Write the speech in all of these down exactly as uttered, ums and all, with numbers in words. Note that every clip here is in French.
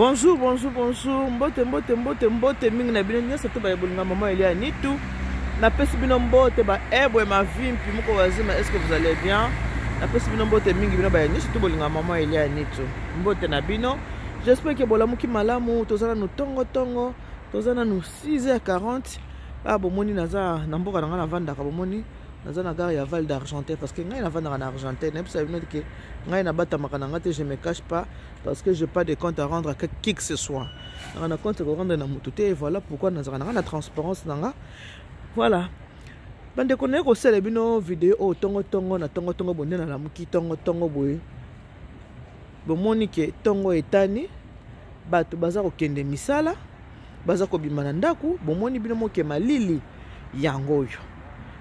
Bonjour, bonjour, bonjour. Mbote, mbote, mbote, mbote. Mingi na bino nyasa tu ba yebolinga maman Elia Nitu. Na pesi bino mbote ba ebo ma vie puis moko wazima est-ce que vous allez bien? Na pesi bino mbote mingi bino ba nyasa tu bolinga maman Elia Nitu. Mbote na bino. J'espère que bolamu ki malamu tozana no tongo tongo. Tozana no six heures quarante. Ah bomoni naza na mboka na vanda ka bomoni. Naza na gare ya Val d'Argenteuil parce que ngai na vanda na Argenteuil na pesa bino que ngai na bata makana ngate je me cache pas. Parce que je n'ai pas de compte à rendre à qui que ce soit. Je n'ai pas de compte à rendre à tout le monde. Voilà pourquoi nous avons la transparence. Voilà. Quand je connais les vidéos, je suis tongo tongo na tongo tongo bonne na lamuki tongo tongo boy. Bomonike tongo etani bato baza kokende misala baza kobima na ndaku bomoni bino moke malili yangoyo.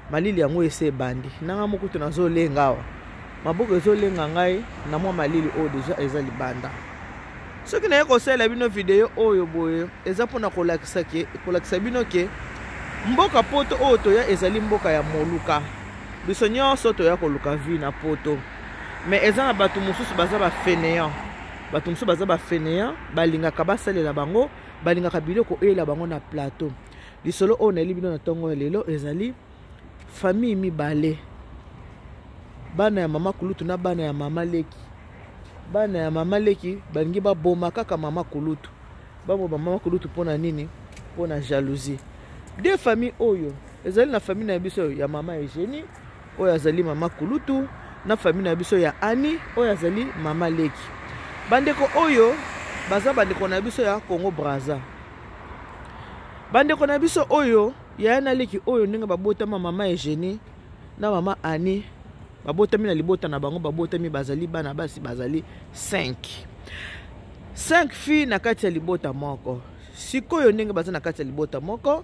Malili yango ese bandi. Nanga moko tunazolenga awa. Maboko ezolenga ngai na mwa malili o déjà ezali banda. Soki na ekosala bino video oyo boye eza pona kolakisa ke kolakisa bino ke mboka poto oyo toya ezali mboka ya moluka. Biso nyonso toya koluka vi na poto. Mais eza na bato mosusu baza ba fainéant. Bato mosusu baza ba fainéant balinga ka basalela bango balinga ka biloko eyela bango na plateau. Lisolo oyo na libino na tongo lelo ezali famille mibale. Bana ya mama Kulutu na bana ya mama Leki. Bana ya mama Leki balingi ba boma kaka mama Kulutu. Babo ba mama Kulutu pona nini? Pona jalousie. Deux familles oyo. Ezali na famille na biso ya mama Eugénie, oyo azali mama Kulutu, na famille na biso ya Annie, oyo azali mama Leki. Bandeko oyo baza bandeko na biso ya Congo Brazza. Bandeko na biso oyo ya na Leki oyo ninga babota mama Eugénie na mama Annie. Babotami na libota na bango babotami bazali bana basi bazali cinq. cinq filles na kati ya libota moko. Sikoyo ndenge baza na kati ya libota moko,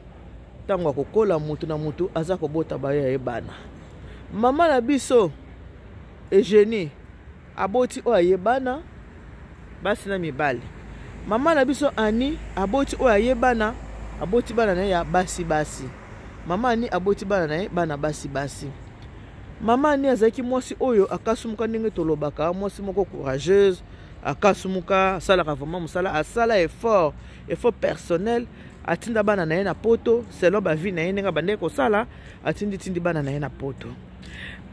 tango akokola mutu na mutu aza kobota baya ya bana. Mama na biso Eugénie aboti oya yebana basi na mibali. Mama na biso Annie aboti oya yebana aboti bana na ya basi basi. Mama Annie aboti bana na bana basi basi. Maman ni azaki mwasi oyo akasumuka ndenge tolobaka mwasi moko courageuse akasumuka sala vraiment musala asala effort effort personnel atinda bana na ye na poto selon ba vie na ye ndenge bande ko sala atindi tindi bana na ye na poto.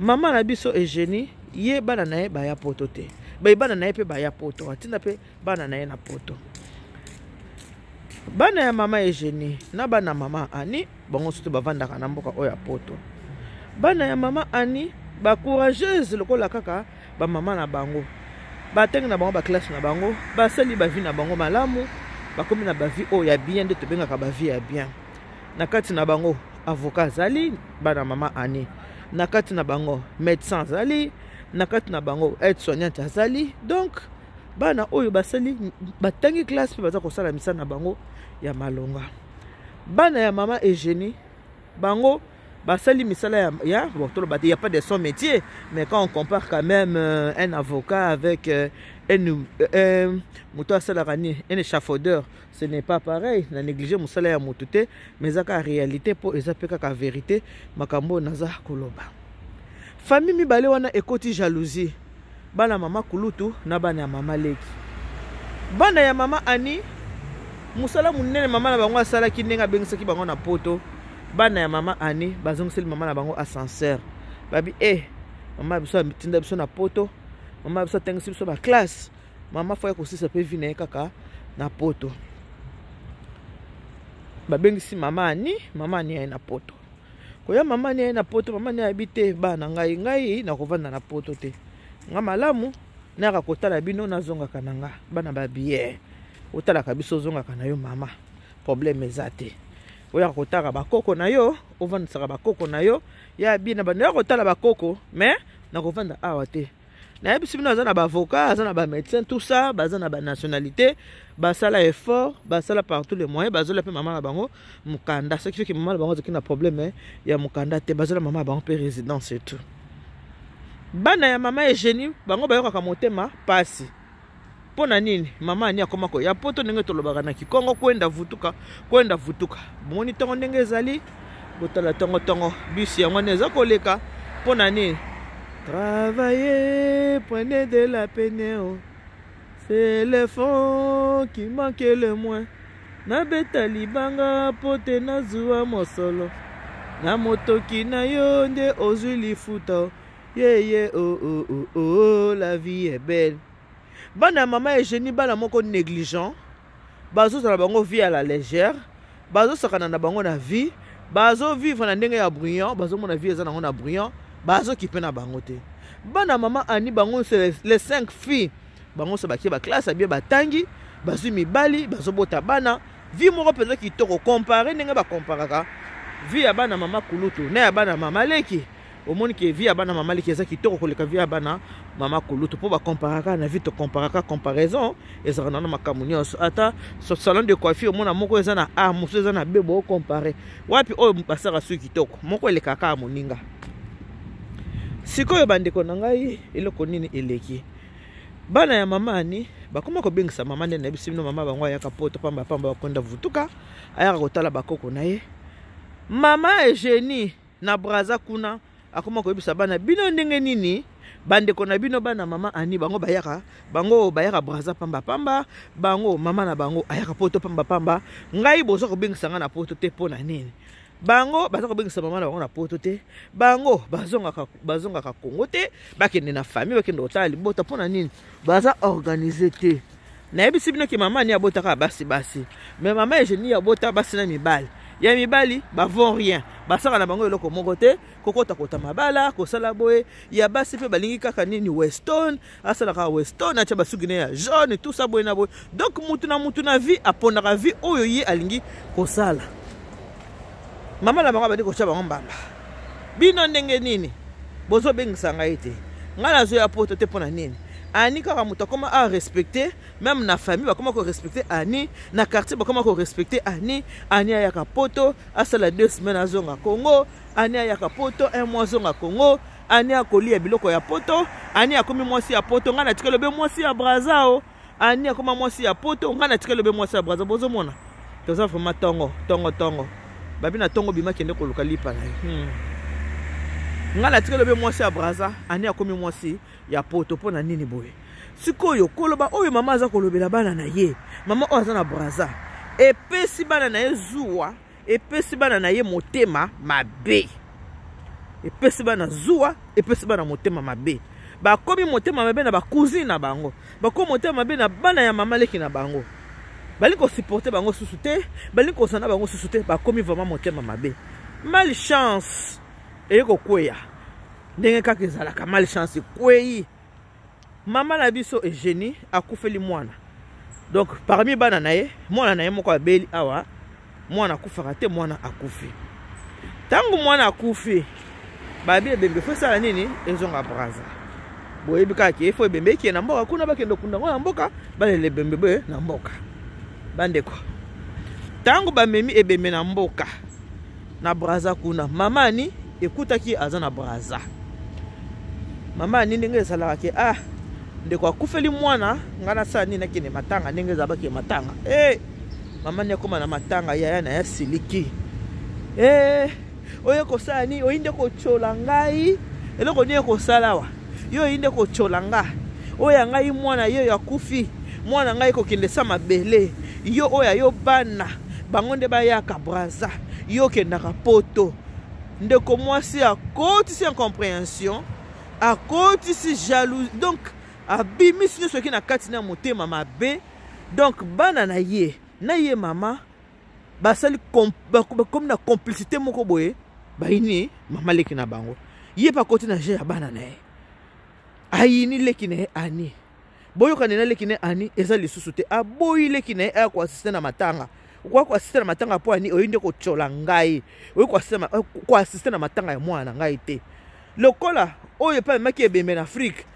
Maman na biso Eugénie ye bana na ye ba ya poto te ba bana na ye pe ba ya poto atinda pe bana na ye na poto. Bana ya mama Eugénie na bana mama Annie bango soto bavanda kana mboka oya poto. Bana ya mama Annie ba courageuse lokola kaka ba mama na bango ba teng na bango ba classe na bango ba sali ba vie na bango malamu ba komi na ba vie o ya bien de tobenga ka ba vie ya bien na kati na bango avocat zali bana mama Annie na kati na bango médecin zali na kati na bango aide-soignante zali donc bana oyo ba sali ba tengi classe pe baza ko sala misana na bango ya malonga. Bana ya mama Eugénie bango Basali misala ya il n'y a pas de son métier, mais quand on compare quand même euh, un avocat avec euh, un mouton salarani, un échafaudeur, ce n'est pas pareil. La négligé musala ya moutouté, mais ça la réalité pour ezapeka la vérité, makambo naza koloba. Famille mi balé wana ekoti jalousie. Bana mama Kulutu na bana mama Leki. Bana ya mama Annie, musala munene mama na bango sala ki nenga bengsaki bango na poto. Bana ya mama Annie bazongisi mama na bango ascenseur babi eh mama biso mitinda biso na poto mama biso tengisi biso ba classe mama foye ko sisa pe vina kaka na poto babengisi mama Annie mama Annie ya na poto koya mama Annie ya na poto mama Annie habite bana ngai ngai na kovanda na poto te ngama lamu na kakotala bino na zonga kananga bana babi eh otala kabiso zonga kanayo mama problème ezate. Oya kotala bakoko na yo, ovandisaka bakoko na yo, ya bina ba na kotala bakoko, mais na kovanda awa te. Na yebi sibina za na ba avocat, aza na ba médecin, tout ça, baza na ba nationalité, basala effort, basala partout les moyens, bazola pe mama na bango mukanda, ce qui fait que mama na bango zaki na problème ya mukanda te, bazola mama bango pe résidence et tout. Bana ya mama Eugénie, bango ba yoka ka motema pasi. Pona nini mama Annie akoma ko ya poto ndenge tolobaka na Kikongo kwenda vutuka kwenda vutuka moni tongo ndenge ezali botala tongo tongo bisi yango neza koleka pona nini travailler prenez de la peine C'est le fond qui manque le moins. Na beta libanga pote na zua mosolo. Na motoki na yonde ozuli futa. Yeah yeah oh oh oh oh la vie est belle. Bana maman et génie bana moko négligent. Bazo sa bango vie à la légère. Bazo sa kana na bango na vie. Bazo vivre na ndenge ya brillant. Bazo mon vie eza na ngona brillant. Bazo ki pena bango te. Bana maman ani bango les cinq filles. Bango sa bakie ba classe abie ba tangi. Bazo mibali, bazo bota bana, vie moko peut-être qui toko comparer nenge ba comparaka. Vie ya bana mama kulutu, ne ya bana mama leki. Au monde qui vie ya bana mama leki eza ki toko koleka vie ya bana mama kulutu po ba comparaka na vie to comparaka comparaison eza na makamu nyonso ata so salon de coiffure au monde moko eza na a mosu eza na bebo comparer. Wapi o mpasaka su ki toko, moko eleka ka moninga. Sikoyo bandeko na ngai eloko nini eleki. Bana ya mama ni bakoma ko bengisa mama ndene bisimino mama bangwa ya kapoto pamba pamba bakonda vutuka ayaka kotala bakoko na ye mama Eugénie na braza kuna akoma ko yebisa bana bino ndenge nini bande ko na bino bana mama ani bango bayaka bango bayaka braza pamba pamba bango mama na bango ayaka poto pamba pamba ngai bozo ko bengisa nga na poto te pona nini bango bazako bengisa mama na bango na poto te bango bazonga ka bazonga ka Kongo te bakende na famille bakende otali bota pona nini baza organiser te na yebisi bino ke mama ni abota ka basi basi mais mama Eugénie abota basi na mibali ya mibali ba vont rien basaka na bango eloko moko te kokota kota mabala kosala boye ya basi pe balingi kaka nini Weston asala ka Weston acha basugine ya jaune tout ça boye na boye donc mutu na mutu na vie apona ka vie oyo ye alingi kosala. Maman la maman va dire que je suis un bamba. Bino ndenge nini. Bozo beng sangaite. Ngala zo ya poto te pona nini. Ani ka muta koma a respecter même na famille ba koma ko respecter ani na quartier ba koma ko respecter ani ani ya kapoto asala deux semaines a zonga Congo ani ya kapoto un mois zonga Congo ani a kolia biloko ya poto ani a komi moisi ya poto ngana tikelo be moisi ya brazao ani a koma moisi ya poto ngana tikelo be moisi ya brazao bozo mona. Toza vraiment tongo tongo tongo. Babina tongo bima kende koluka lipa na ye. Ngala tike lobe mwasi ya braza, ane ya komi mwasi ya poto pona nini boye. Sikoyo koloba oyo mama za kolobe la bana na ye. Mama oyo za na braza. Epe si bana na ye zuwa, epe si bana na ye motema mabe. Epe si bana zuwa, epe si bana motema mabe. Bakomi motema mabe na bakuzi na bango. Bakomi motema mabe na bana ya mama leki na bango. Baliko supporter bango susute, baliko sana bango susute, bakomi vraiment motema mabe. Malchance eko kweya. Ndenge kaka ezala ka malchance kweyi. Mama la biso Eugénie akufeli mwana. Donc parmi bana nae, mwana nae moko abeli awa, mwana akufaka te mwana akufi. Tangu mwana akufi, babi bembe fosala nini ezonga braza. Boye bika ki efo bembe ki na mboka kuna bakendo kunda ngona mboka, bale le bembe be na mboka. Bandeko. Tango ba memi ebe mena mboka. Na braza kuna. Mama ni ekuta ki azana braza. Mama ni ndenge salaka ke ah ndeko akufeli mwana ngana sa ni nakene matanga ndenge zabaki matanga. Eh mama ni akoma na matanga yaya na ya siliki. Eh oye ko sa ni oyinde ko chola ngai eloko ni ko salawa. Yo inde ko chola nga. Oya ngai mwana yo yakufi. Mwana ngai ko kende sa mabele. Yo oya yo bana bangonde bayaka braza yo ke na rapoto nde commencer à côté sans compréhension à côté si jalousie donc abimi sino soki na katina motema mabe donc bana na ye na ye mama basali comme na complicité moko boye baini mama leki na bango ye pa côté na je ya bana na ye ayini leki na ani boyo kanena lekine ani ezali susute aboyi lekine ya kwa assistant na matanga kwa kwa assistant na matanga po ani oyinde ko chola ngai oyi kwa sema kwa assistant na matanga ya mwana ngai te lokola oyo pa maki ebembe na Afrique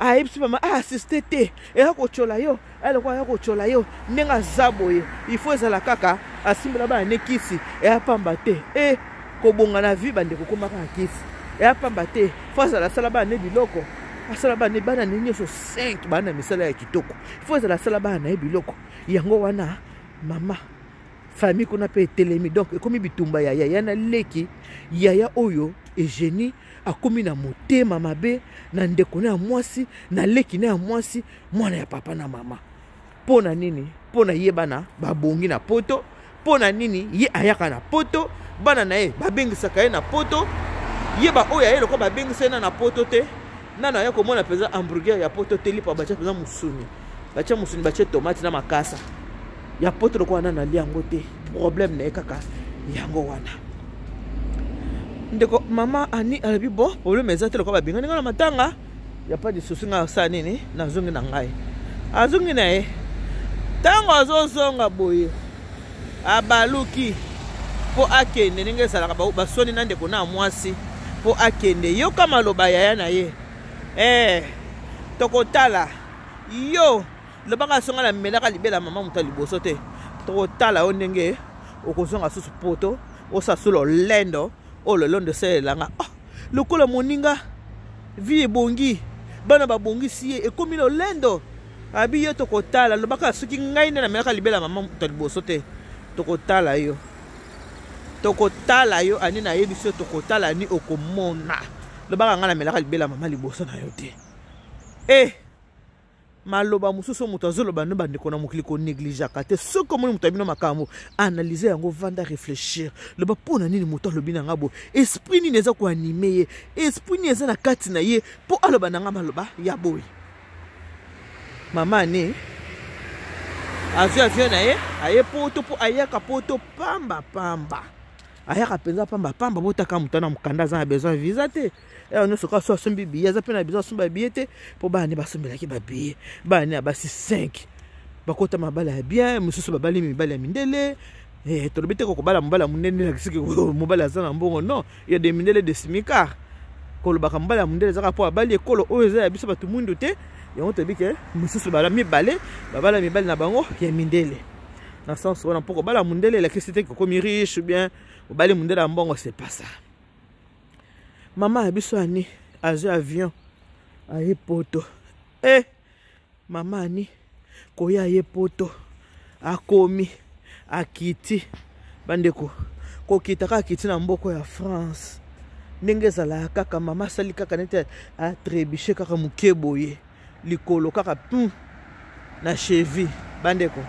aipsi mama a assiste te ya ko chola yo ele kwa ya ko chola yo nenga zaboye ifoza la kaka asimbela ba nekisi ya pamba te e ko bonga na vie bande ko komaka kisi ya pamba te foza la sala ba ne biloko asalaba ne bana nini so cinq bana misala ya kitoko. Faut la salaba na biloko. Yango wana mama famille qu'on appelle Telemi. Donc comme bitumba ya ya na leki yaya oyo et génie a komi na motema mabe na ndeko na mwasi na leki na mwasi mwana ya papa na mama. Pona nini? Pona yebana babongi na poto. Pona nini? Ye ayaka na poto. Bana na ye babengisaka ye na poto. Yeba oya ye loko babengisa na na poto te. Nana ya komona peza hamburger ya poto te lipa bacha peza musuni. Bacha musuni bacha tomate na makasa. Ya poto loko nana liango te. Problème na ye kaka yango wana. Ndeko mama ani alabi bon problème ezate loko babenga ninga na matanga. Ya pas de souci nga sa nini na zongi na ngai. Azungi na ye. Tango zo zonga boye. Abaluki po akende ninge salaka ba soni na ndeko na mwasi. Po akende yo kama loba yaya na ye. Eh tokotala yo loba ka songa na melaka libela mama muta liboso te. Tokotala o ndenge okozonga susu poto o sasulo lendo o lo londo selanga. Oh lokola moninga vie bongi bana ba bongi siye e komi lo lendo. Abi yo tokotala loba ka suki ngai na melaka libela mama muta liboso te. Tokotala yo tokotala yo ani na yebisi tokotala ni okomona loba nga na melaka libela mama liboso na yo te. Eh maloba mususu muto zoloba no bandeko na mukili ko negliger kate soko moni muto bino makambo analyser yango vanda réfléchir loba pona nini muto lobina nga bo esprit ni neza ko animer ye esprit ni neza na kati na ye po aloba nga maloba ya boy mama ni Azia vient na ye, aye poto po ayaka poto pamba pamba. Ayaka penza pamba pamba bota ka mutana mukanda za besoin visa te. E ono soka so sombi biye, za pena besoin somba biye te po ba ne ba sombela ki ba biye. Ba ne ba si cinq. Ba kota mabala bien, mususu babali mibala mindele. Eh to bete ko bala mbala munene la kisiki mobala za na mbongo non, ya de mindele de simikar. Ko lo ba kambala mindele za ka po abali ekolo oyo za biso ba tumundu te. Yango tebi ke mususu bala mibale babala mibale na bango ya mindele na sens wana poko bala mundele l'électricité komi riche bien obale mundele na bango c'est pas ça mama abiso ani azu avion aye poto eh mama ani koya aye poto akomi akiti bandeko ko kitaka kiti na mboko ya France ndengeza la kaka mama salika kanete a trebuché kaka mukeboye likolo kaka pum na chevi bandeko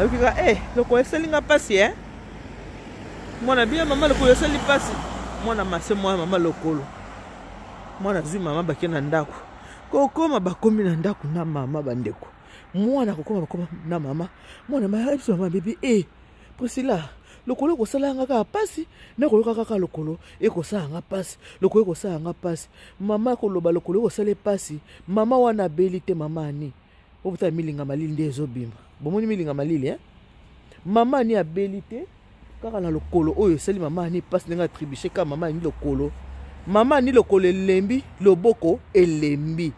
akika eh loko eselinga pasi eh mwana bien mama loko eseli pasi mwana mase mwa mama lokolo mwana zui mama baki na ndako kokoma bakomi na ndako na mama bandeko mwana kokoma bakoma na mama mwana mama biso mama bibi eh Priscilla lokolo ko salanga ka pasi na koloka kaka lokolo e ko salanga pasi lokolo ko salanga pasi mama ko loba lokolo ko sale pasi mama wana belite mama ani obuta milinga malili ndezo bima bomoni milinga malili hein mama ani abelite kaka na lokolo oyo sali mama ani pasi nga tribuche ka mama ani lokolo mama ani lokolo elembi loboko elembi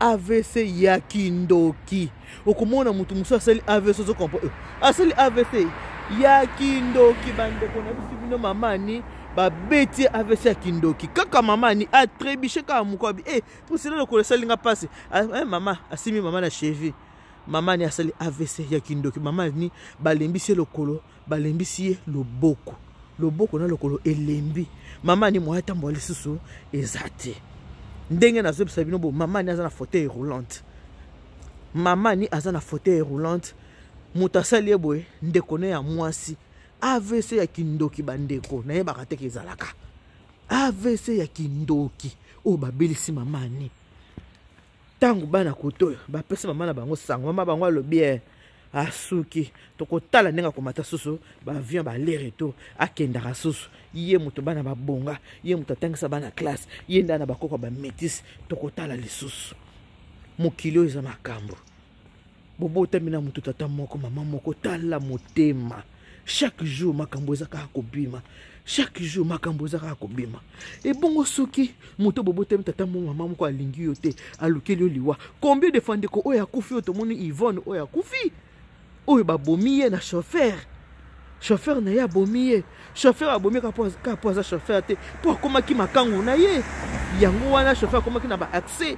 A V C yakindoki okomona mutu muso asali A V C zo kompo asali A V C yakindoki bandeko na biso bino mama ni babeti A V C yakindoki kaka mama ni atrebiche ka mukobi eh Priscilla lokolo sali nga pasi eh mama asimi mama na chevi mama ni asali A V C yakindoki mama ni balembisi lokolo balembisi loboko loboko na lokolo elembi mama ni moata mbole susu ezate ndenge na zebisa bino bo mama ni aza na fauteuil roulante mama ni aza na fauteuil roulante mutasali boy ndeko na ya mwasi A V C ya kindoki bandeko na yeba kateke zalaka A V C ya kindoki o babelisi mama ni tangu bana kotoyo ba pesa mama na bango sango mama bango alobi asuki tokotala nenga komata susu ba vient ba le retour akenda rasusu ye muto bana ba bonga ye muto tangisa bana classe ye ndana ba kokwa ba métis tokotala lisusu mukilo za makambo bobo tamina muto tata moko mama moko tala motema chaque jour makambo zaka kobima chaque jour makambo zaka kobima et bongo soki muto bobo tem tata mama mama moko alingi yo te alukeli liwa combien de fois ndeko oya kufi yo tomoni Yvonne oya kufi oyo babomiye na chauffeur chauffeur na ya bomiye chauffeur abomi ka pose ka pose chauffeur te pour koma ki makango na ye yango wana chauffeur koma ki na ba accès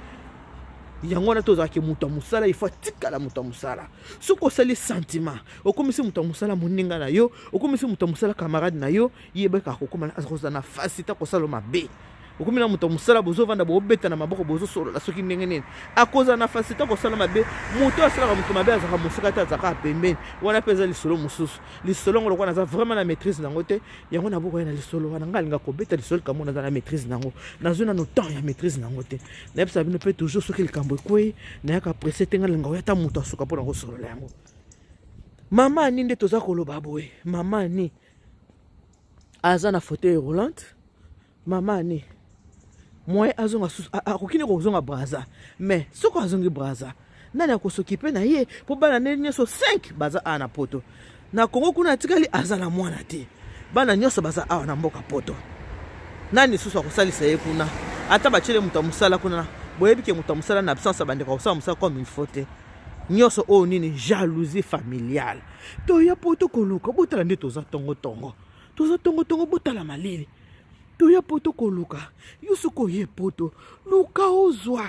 yango na tozaki muta musala il faut tikala muta musala soko sali sentiment okomisi muta musala moninga na yo okomisi muta musala camarade na yo yebeka kokoma azoza na facilité ko sala mabe okomina muta musala bozo vanda bo beta na maboko bozo solo la soki ndenge nene akoza na facilité ko sala mabe muta sala ka muta mabe azaka musaka ta zaka pembeni wana peza li solo mususu li solo ngolo ko na za vraiment la maîtrise nangote yango na boko na li solo wana ngalinga ko beta li solo kamo na za la maîtrise nango na zona no temps ya maîtrise nangote na pesa bino pe toujours soki le kambo kwe na ka presser tenga linga ta muta soka pona ko solo yango mama ni nde toza ko loba boye mama ni azana fauteuil roulante mama ni moi azonga akokine ko zonga braza mais soko azongi braza nani akosokipe na ye po bana nyeso cinq baza ana poto na kongo kuna tikali azala mwana te bana nyoso baza awa na mboka poto nani susu akosalisa ye kuna ata bachele mutamusala kuna boyebike mutamusala na absence bande ko sa musala comme il faut te nyoso o nini jalousie familiale to ya poto koluka botala nde toza tongo tongo toza tongo tongo botala malili Toya poto koluka, yusuko ye poto, luka ozwa,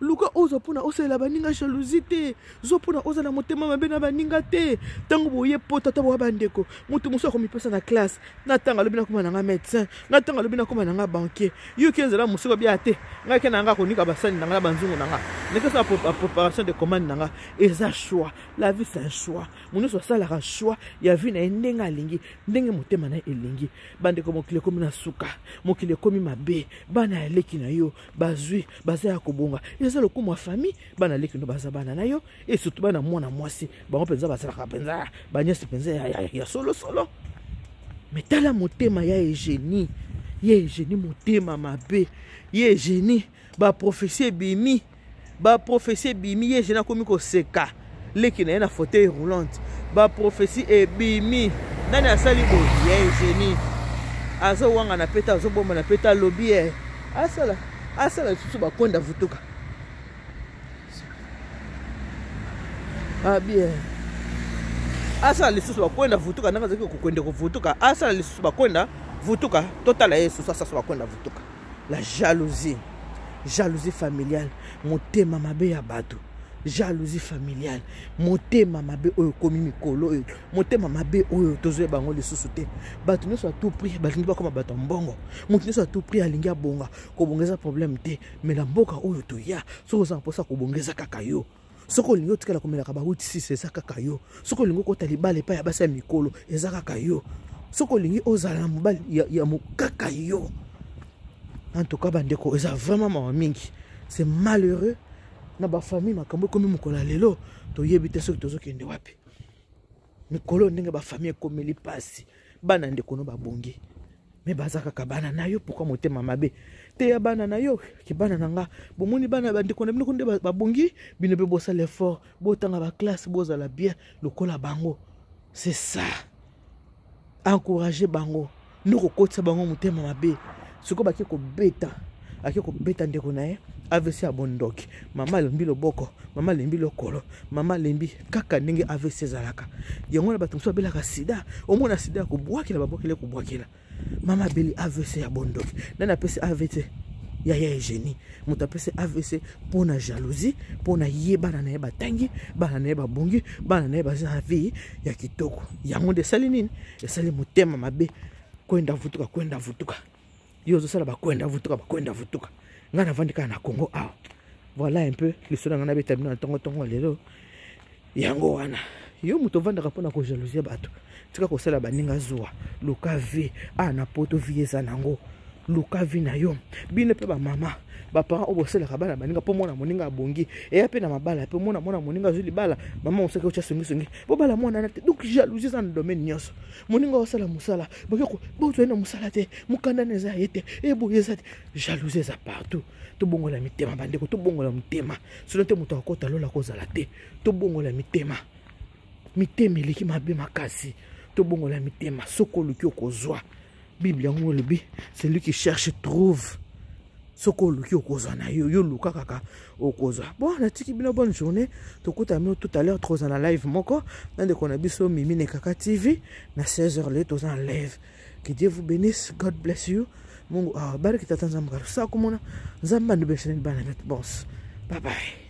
luka ozwa pona osa la baninga jalousité, zo pona osa la motema mabena baninga te, tango boye poto tabo bandeko, mutu muso komi pesa na classe, na tanga lobina kuma nanga médecin, na tanga lobina kuma nanga banquier, yo kenza la muso bia te, nga ke nanga konika basani nanga banzungu nanga, neka sa préparation de commande nanga, eza choix, la vie c'est un choix, muno so sala ra choix, ya vie na ndenga lingi, ndenge motema na elingi, bandeko mokile komi na suka, mokile komi mabe, bana eleki na yo, bazui, bazaya kobonga. Le coup ma famille banale que nous bazabana na yo et surtout bana mwana mwasi bango penza basaka penza banyesi penza ya solo solo mais tala motema ya Eugénie ya Eugénie motema mabe ya Eugénie ba prophétie bimi ba prophétie bimi ya Eugénie komi ko seka leki na na fauteuil roulante ba prophétie e bimi nani asali bo ya Eugénie azo wanga na peta azo bomba na peta lobby asala asala susu ba konda vutuka Ah bien. Asa lisusu bakwenda vutuka nanga zaki kokwende ko vutuka. Asa lisusu bakwenda vutuka total yesu sasa so bakwenda vutuka. La jalousie. Jalousie familiale. Motema mabe ya bato. Jalousie familiale. Motema mabe oyo komi mikolo oyo. Motema mabe oyo tozoe bango lisusu te. Bato nyoso a tout prix balingi ba koma bato mbongo. Mutu nyoso a tout prix alingi abonga ko bongeza problème te. Mais la mboka oyo to ya so za posa ko bongeza kakayo. Soko lingo tika la komela kabauti sisi ezaka kayo. Soko lingo kota libale pa ya basa ya mikolo ezaka kayo. Soko lingi oza la mbali ya, ya mukaka yo. En tout cas bandeko eza vraiment mawa mingi. C'est malheureux. Na ba famille makambo komi mukola lelo. To yebite soki tozo kende wapi. Mikolo ndenge ba famille komeli pasi. Bana ndeko no ba bongi. Me bazaka kabana na yo pourquoi motema mabe. Te ya bana na yo ki bana nanga bomoni bana bandeko na bino konde babongi bino pe bosa l'effort botanga ba classe boza la bien lokola bango c'est ça encourager bango noko kotsa bango motema mabe soko baki ko beta akiko beta ndeko na ye A V C abondoki mama lembi loboko mama lembi lokolo mama lembi kaka ndenge A V C zalaka yango na batumso belaka sida omona sida ko bwakela babokele ko bwakela Mama Beli A V C ya bondoki. Nana pese A V C ya ya Eugénie. Muta pese A V C pona jalousie, pona yeba na yeba tangi, bana na yeba bongi, bana na yeba za vie ya kitoko. Yango de sali nini? Ya sali motema mabe kwenda vutuka kwenda vutuka. Yozo sala ba kwenda vutuka ba kwenda vutuka. Ngana vandika na Congo aw. Voilà un peu le solo ngana be terminer tongo tongo lelo. Yango wana. Yo muto vandaka pona ko jalousie bato. Tika ko sala baninga zoa luka vi ana poto vieza nango luka vi na yo bine pe ba mama ba parents obosela ka bana baninga po mona moninga bongi e pe na mabala pe mona mona moninga zuli bala mama oseke ocha songi songi po bala mona na te donc jalousie dans le domaine nyoso moninga osala musala ba ko bo to na musala te mukanda neza yete e boyeza jalousie za partout to bongola mitema bandeko to bongola mitema solo te muto akota lola ko zala te to bongola mitema mitema leki mabe makasi Tobongo la mitema soko lukio kozwa Bible yango lobi celui qui cherche trouve soko lukio kozwa na yo yo luka kaka okozwa bon na tiki bino bonne journée tokota mino tout à l'heure trois en live moko nande kona biso mimi ne kaka tv na seize heures le trois en live que Dieu vous bénisse god bless you mungu ah bariki tatanza mukaro sa kumona nzamba ndubeshene bana met boss Bye-bye.